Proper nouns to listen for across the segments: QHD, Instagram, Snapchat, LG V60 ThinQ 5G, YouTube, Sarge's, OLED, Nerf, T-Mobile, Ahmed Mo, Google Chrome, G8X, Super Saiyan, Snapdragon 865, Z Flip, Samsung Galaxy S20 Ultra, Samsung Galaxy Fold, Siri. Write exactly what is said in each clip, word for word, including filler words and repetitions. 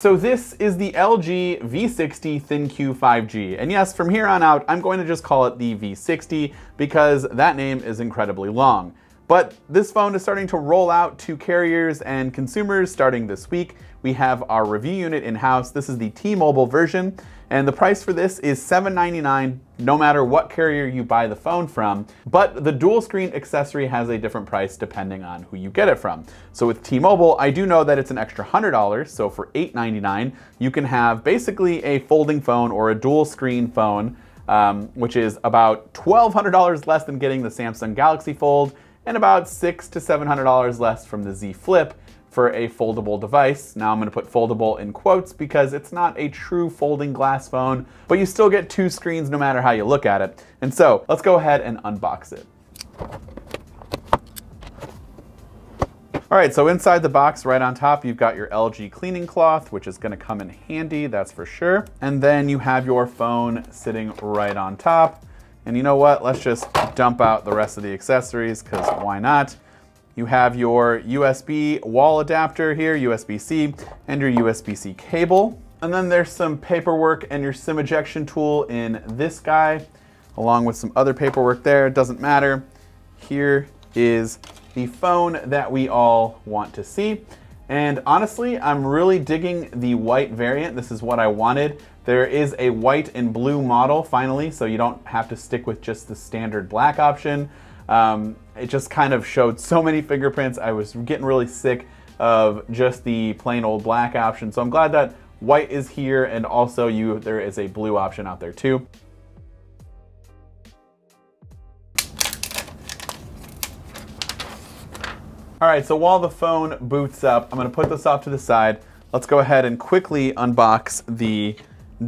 So this is the L G V sixty ThinQ five G, and yes, from here on out, I'm going to just call it the V sixty because that name is incredibly long. But this phone is starting to roll out to carriers and consumers starting this week. We have our review unit in-house. This is the T-Mobile version, and the price for this is seven ninety-nine no matter what carrier you buy the phone from, but the dual screen accessory has a different price depending on who you get it from. So with T-Mobile, I do know that it's an extra one hundred dollars, so for eight ninety-nine you can have basically a folding phone or a dual screen phone, um, which is about twelve hundred dollars less than getting the Samsung Galaxy Fold, and about six hundred to seven hundred dollars less from the Z Flip for a foldable device. Now I'm gonna put foldable in quotes because it's not a true folding glass phone, but you still get two screens no matter how you look at it. And so let's go ahead and unbox it. All right, so inside the box right on top, you've got your L G cleaning cloth, which is gonna come in handy, that's for sure. And then you have your phone sitting right on top. And you know what, let's just dump out the rest of the accessories because why not? You have your U S B wall adapter here, U S B C, and your U S B C cable. And then there's some paperwork and your SIM ejection tool in this guy, along with some other paperwork there, it doesn't matter. Here is the phone that we all want to see. And honestly, I'm really digging the white variant. This is what I wanted. There is a white and blue model finally, so you don't have to stick with just the standard black option. Um, it just kind of showed so many fingerprints. I was getting really sick of just the plain old black option. So I'm glad that white is here, and also you there is a blue option out there too. All right, so while the phone boots up, I'm gonna put this off to the side. Let's go ahead and quickly unbox the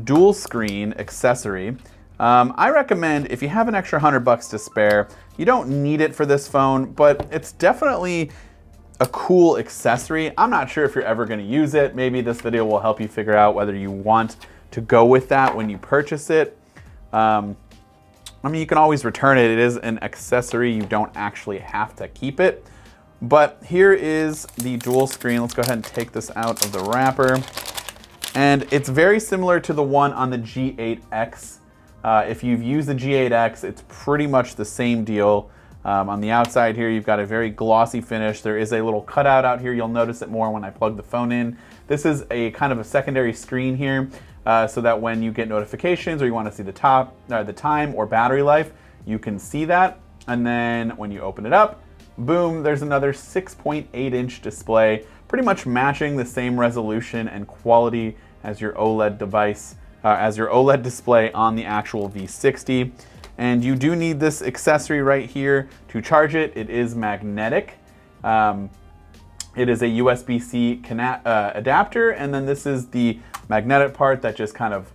dual screen accessory. Um, I recommend if you have an extra hundred bucks to spare, you don't need it for this phone, but it's definitely a cool accessory. I'm not sure if you're ever gonna use it. Maybe this video will help you figure out whether you want to go with that when you purchase it. Um, I mean, you can always return it. It is an accessory. You don't actually have to keep it. But here is the dual screen. Let's go ahead and take this out of the wrapper. And it's very similar to the one on the G eight X. Uh, if you've used the G eight X, it's pretty much the same deal. Um, on the outside here, you've got a very glossy finish. There is a little cutout out here. You'll notice it more when I plug the phone in. This is a kind of a secondary screen here, uh, so that when you get notifications or you want to see the top, uh, the time or battery life, you can see that. And then when you open it up, boom, there's another six point eight inch display, pretty much matching the same resolution and quality as your OLED device. Uh, as your OLED display on the actual V sixty. And you do need this accessory right here to charge it. It is magnetic. Um, it is a U S B C uh, adapter, and then this is the magnetic part that just kind of,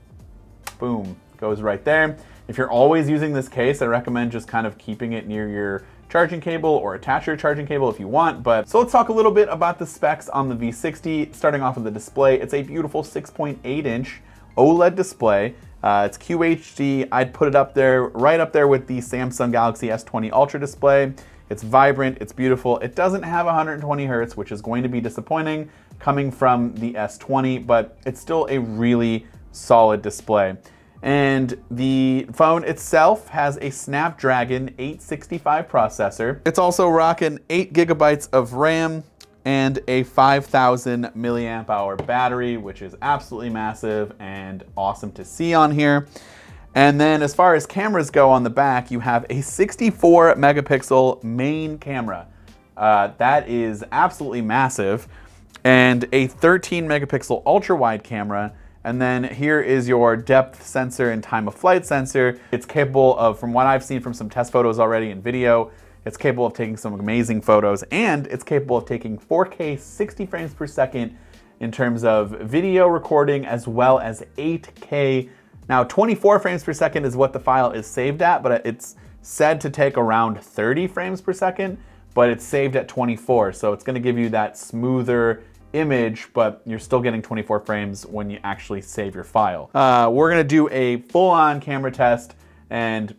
boom, goes right there. If you're always using this case, I recommend just kind of keeping it near your charging cable or attach your charging cable if you want. But so let's talk a little bit about the specs on the V sixty. Starting off with the display, it's a beautiful six point eight inch OLED display. Uh, it's Q H D. I'd put it up there, right up there with the Samsung Galaxy S twenty Ultra display. It's vibrant, it's beautiful. It doesn't have one hundred twenty hertz, which is going to be disappointing coming from the S twenty, but it's still a really solid display. And the phone itself has a Snapdragon eight sixty-five processor. It's also rocking eight gigabytes of RAM and a five thousand milliamp hour battery, which is absolutely massive and awesome to see on here. And then as far as cameras go on the back, you have a sixty-four megapixel main camera. Uh, that is absolutely massive. And a thirteen megapixel ultra wide camera. And then here is your depth sensor and time of flight sensor. It's capable of, from what I've seen from some test photos already in video, it's capable of taking some amazing photos, and it's capable of taking four K sixty frames per second in terms of video recording, as well as eight K. Now twenty-four frames per second is what the file is saved at, but it's said to take around thirty frames per second, but it's saved at twenty-four. So it's gonna give you that smoother image, but you're still getting twenty-four frames when you actually save your file. Uh, we're gonna do a full-on camera test, and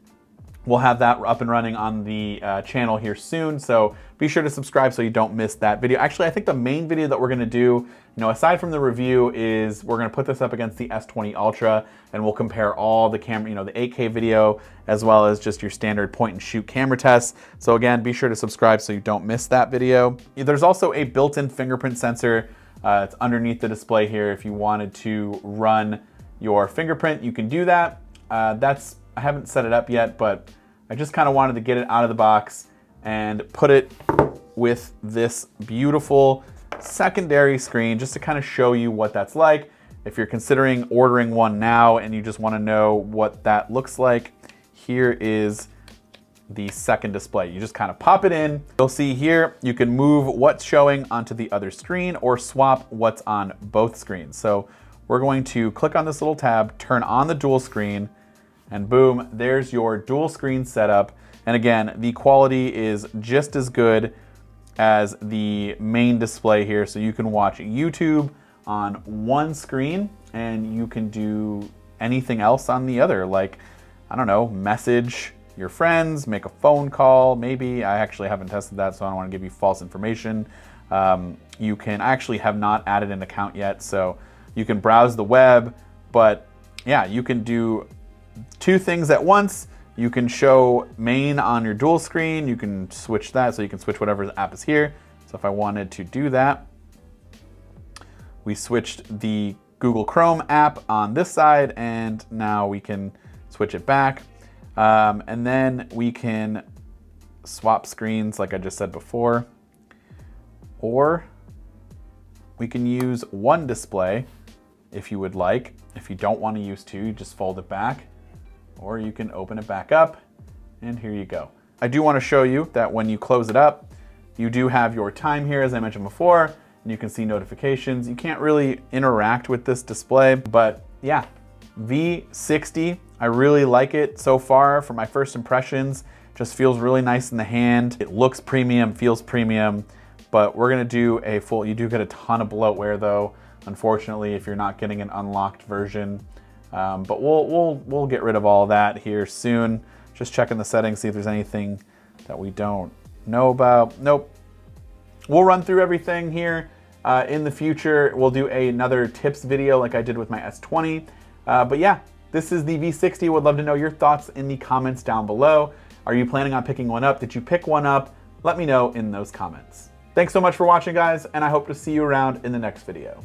We'll have that up and running on the uh, channel here soon, so be sure to subscribe so you don't miss that video. Actually, I think the main video that we're gonna do, you know, aside from the review, is we're gonna put this up against the S twenty Ultra, and we'll compare all the camera, you know, the eight K video, as well as just your standard point and shoot camera tests. So again, be sure to subscribe so you don't miss that video. There's also a built-in fingerprint sensor. Uh, it's underneath the display here. If you wanted to run your fingerprint, you can do that. Uh, that's, I haven't set it up yet, but I just kind of wanted to get it out of the box and put it with this beautiful secondary screen just to kind of show you what that's like. If you're considering ordering one now and you just want to know what that looks like, here is the second display. You just kind of pop it in. You'll see here, you can move what's showing onto the other screen or swap what's on both screens. So we're going to click on this little tab, turn on the dual screen, and boom, there's your dual screen setup. And again, the quality is just as good as the main display here. So you can watch YouTube on one screen and you can do anything else on the other. Like, I don't know, message your friends, make a phone call, maybe. I actually haven't tested that, so I don't wanna give you false information. Um, you can, I actually have not added an account yet, so you can browse the web, but yeah, you can do two things at once. You can show main on your dual screen. You can switch that, so you can switch whatever the app is here. So if I wanted to do that, we switched the Google Chrome app on this side, and now we can switch it back. Um, and then we can swap screens like I just said before, or we can use one display if you would like. If you don't want to use two, you just fold it back, or you can open it back up, and here you go. I do want to show you that when you close it up, you do have your time here, as I mentioned before, and you can see notifications. You can't really interact with this display, but yeah, V sixty, I really like it so far. For my first impressions, just feels really nice in the hand. It looks premium, feels premium, but we're gonna do a full, you do get a ton of bloatware though, unfortunately, if you're not getting an unlocked version. Um, but we'll, we'll, we'll get rid of all that here soon. Just checking the settings, see if there's anything that we don't know about. Nope. We'll run through everything here. Uh, in the future, we'll do a, another tips video like I did with my S twenty. Uh, but yeah, this is the V sixty. Would love to know your thoughts in the comments down below. Are you planning on picking one up? Did you pick one up? Let me know in those comments. Thanks so much for watching, guys, and I hope to see you around in the next video.